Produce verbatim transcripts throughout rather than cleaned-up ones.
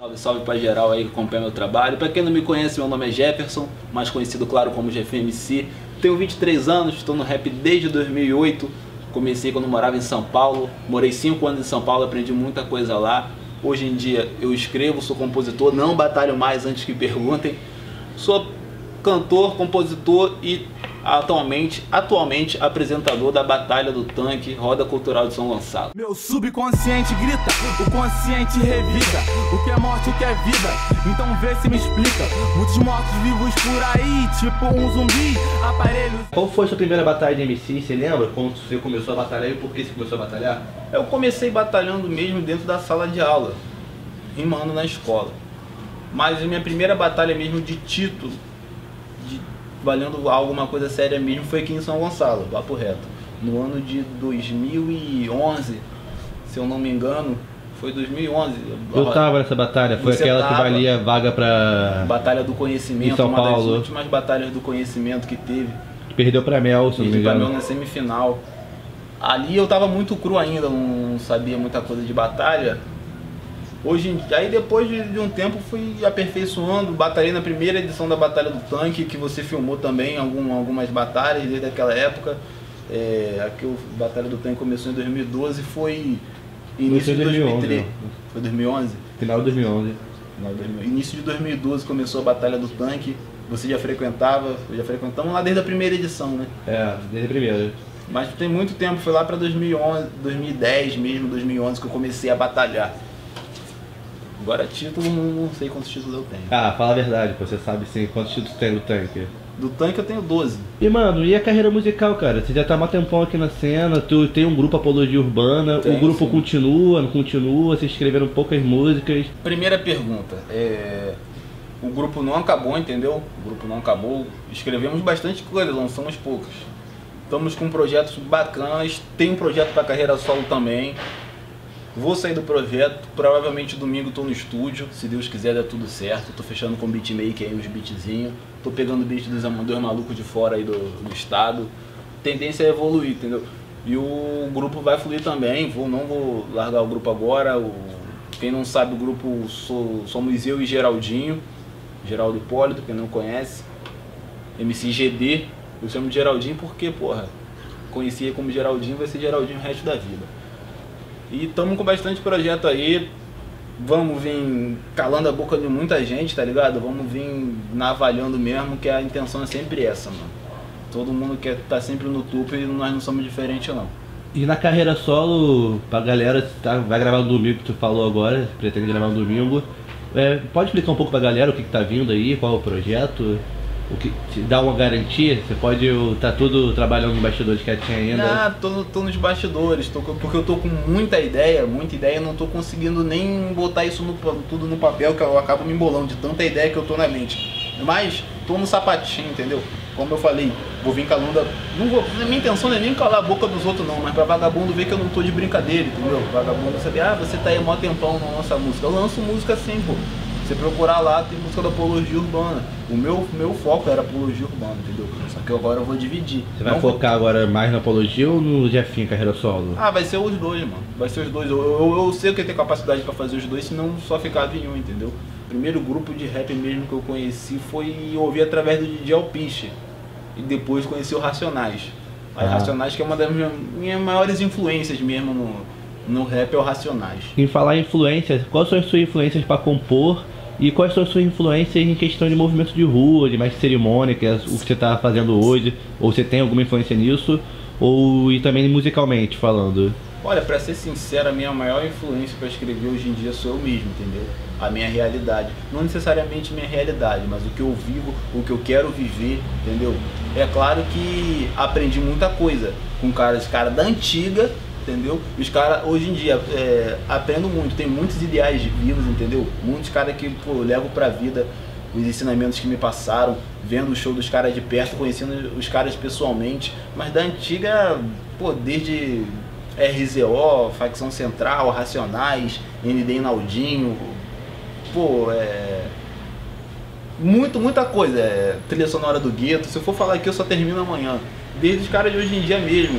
Salve, salve pra geral aí que acompanha meu trabalho. Pra quem não me conhece, meu nome é Jefferson, mais conhecido, claro, como Jeff M C. Tenho vinte e três anos, estou no rap desde dois mil e oito. Comecei quando morava em São Paulo. Morei cinco anos em São Paulo, aprendi muita coisa lá. Hoje em dia eu escrevo, sou compositor, não batalho mais antes que perguntem. Sou cantor, compositor e atualmente, atualmente apresentador da Batalha do Tanque, Roda Cultural de São Gonçalo. Meu subconsciente grita, o consciente revida. O que é morte, o que é vida, então vê se me explica. Muitos mortos vivos por aí, tipo um zumbi, aparelhos... Qual foi a sua primeira batalha de M C? Você lembra quando você começou a batalhar e por que você começou a batalhar? Eu comecei batalhando mesmo dentro da sala de aula, rimando na escola. Mas a minha primeira batalha mesmo de título, valendo alguma coisa séria mesmo, foi aqui em São Gonçalo, papo reto. No ano de dois mil e onze, se eu não me engano, foi dois mil e onze. Eu tava nessa batalha, foi aquela que valia vaga pra... Batalha do Conhecimento, em São Paulo. Uma das últimas batalhas do conhecimento que teve. Perdeu pra Mel, se não me engano. Perdeu pra Mel na semifinal. Ali eu tava muito cru ainda, não sabia muita coisa de batalha. Hoje em dia, aí depois de, de um tempo fui aperfeiçoando, batalhei na primeira edição da Batalha do Tanque, que você filmou também algum, algumas batalhas desde aquela época. É, aqui a Batalha do Tanque começou em dois mil e doze, foi início de dois mil e treze. Foi dois mil e onze? Final de dois mil e onze. Final de dois mil e onze. Início de dois mil e doze começou a Batalha do Tanque, você já frequentava, já frequentamos lá desde a primeira edição, né? É, desde a primeira. Mas tem muito tempo, foi lá para dois mil e onze, dois mil e dez mesmo, dois mil e onze que eu comecei a batalhar. Agora título, não sei quantos títulos eu tenho. Ah, fala a verdade, você sabe sim quantos títulos tem do Tanque. Do Tanque eu tenho doze. E mano, e a carreira musical, cara? Você já tá há um tempão aqui na cena, tu tem um grupo Apologia Urbana, tem, o grupo sim. Continua, não continua, se escreveram poucas músicas. Primeira pergunta, é... o grupo não acabou, entendeu? O grupo não acabou, escrevemos bastante coisa, lançamos poucas. Estamos com projetos bacanas, tem um projeto pra carreira solo também. Vou sair do projeto, provavelmente domingo tô no estúdio, se Deus quiser dá tudo certo. Tô fechando com beatmaker aí, uns beatzinhos. Tô pegando beat dos amadores malucos de fora aí do, do estado. Tendência é evoluir, entendeu? E o grupo vai fluir também, vou, não vou largar o grupo agora. O, quem não sabe o grupo sou, somos eu e Geraldinho, Geraldo Hipólito, quem não conhece. M C G D, eu chamo de Geraldinho porque, porra, conhecia como Geraldinho, vai ser Geraldinho o resto da vida. E estamos com bastante projeto aí, vamos vir calando a boca de muita gente, tá ligado? Vamos vir navalhando mesmo, que a intenção é sempre essa, mano. Todo mundo quer tá sempre no topo e nós não somos diferentes, não. E na carreira solo, pra galera, tá, vai gravar no domingo que tu falou agora, pretende gravar no domingo. É, pode explicar um pouco pra galera o que, que tá vindo aí, qual é o projeto? O que te dá uma garantia? Você pode estar tá tudo trabalhando nos bastidores que tinha ainda? Ah, tô, tô nos bastidores, tô, porque eu tô com muita ideia, muita ideia, eu não tô conseguindo nem botar isso no, tudo no papel, que eu acabo me embolando de tanta ideia que eu tô na mente. Mas tô no sapatinho, entendeu? Como eu falei, vou vir calando a... Não vou, a minha intenção não é nem calar a boca dos outros não, mas pra vagabundo ver que eu não tô de brincadeira, entendeu? Vagabundo saber, ah, você tá aí mó tempão, não lança música. Eu lanço música assim, pô. Você procurar lá, tem música da Apologia Urbana. O meu, meu foco era Apologia Urbana, entendeu? Só que agora eu vou dividir. Você vai não focar vou... agora mais na Apologia ou no Jeffinho, carreira solo? Ah, vai ser os dois, mano. Vai ser os dois. Eu, eu, eu sei que eu tenho capacidade pra fazer os dois, senão só ficava em um, entendeu? O primeiro grupo de rap mesmo que eu conheci foi ouvir através do D J Alpincha. E depois conheci o Racionais. Aí ah. Racionais que é uma das minhas, minhas maiores influências mesmo no, no rap, é o Racionais. Em falar em influências, quais são as suas influências pra compor? E quais são as suas influências em questão de movimento de rua, de mais cerimônia, que é o que você está fazendo hoje? Ou você tem alguma influência nisso? Ou e também musicalmente falando? Olha, para ser sincero, a minha maior influência para escrever hoje em dia sou eu mesmo, entendeu? A minha realidade. Não necessariamente minha realidade, mas o que eu vivo, o que eu quero viver, entendeu? É claro que aprendi muita coisa com caras, cara da antiga, entendeu? Os caras hoje em dia é, aprendo muito, tem muitos ideais vivos, entendeu? Muitos caras que pô, eu levo pra vida os ensinamentos que me passaram, vendo o show dos caras de perto, conhecendo os caras pessoalmente, mas da antiga, pô, desde R Z O, Facção Central, Racionais, N D e Naldinho, pô, é... muito, muita coisa, é... trilha sonora do gueto, se eu for falar aqui eu só termino amanhã, desde os caras de hoje em dia mesmo.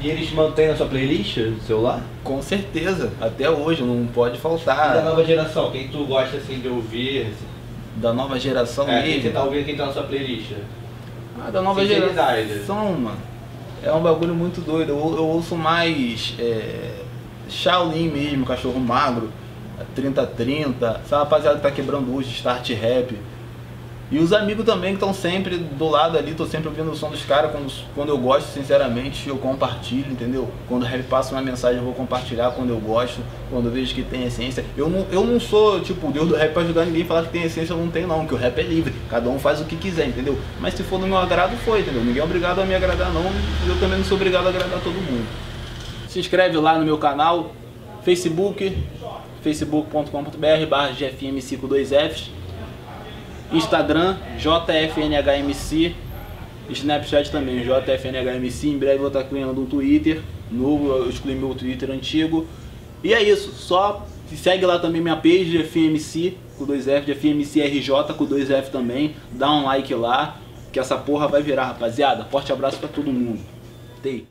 E eles mantêm a sua playlist no celular? Com certeza, até hoje, não pode faltar. E da nova geração, quem tu gosta assim de ouvir? Assim? Da nova geração é, mesmo? Quem você tá ouvindo, quem tá na sua playlist? Ah, da nova geração, mano. É um bagulho muito doido, eu, eu ouço mais é, Shaolin mesmo, Cachorro Magro, trinta trinta, essa rapaziada que tá quebrando hoje, Start Rap. E os amigos também que estão sempre do lado ali, tô sempre ouvindo o som dos caras, quando, quando eu gosto, sinceramente, eu compartilho, entendeu? Quando o rap passa uma mensagem, eu vou compartilhar quando eu gosto, quando eu vejo que tem essência. Eu não, eu não sou, tipo, Deus do rap pra ajudar ninguém, falar que tem essência, eu não tenho não, que o rap é livre, cada um faz o que quiser, entendeu? Mas se for do meu agrado, foi, entendeu? Ninguém é obrigado a me agradar não, eu também não sou obrigado a agradar todo mundo. Se inscreve lá no meu canal, Facebook, facebook ponto com ponto br barra Jeff M C com dois Fs. Instagram, J F N H M C, Snapchat também, J F N H M C, em breve vou estar criando um Twitter novo, eu excluí meu Twitter antigo. E é isso, só segue lá também minha page, F M C com dois F, F M C R J com dois F também, dá um like lá, que essa porra vai virar, rapaziada. Forte abraço pra todo mundo. Tei.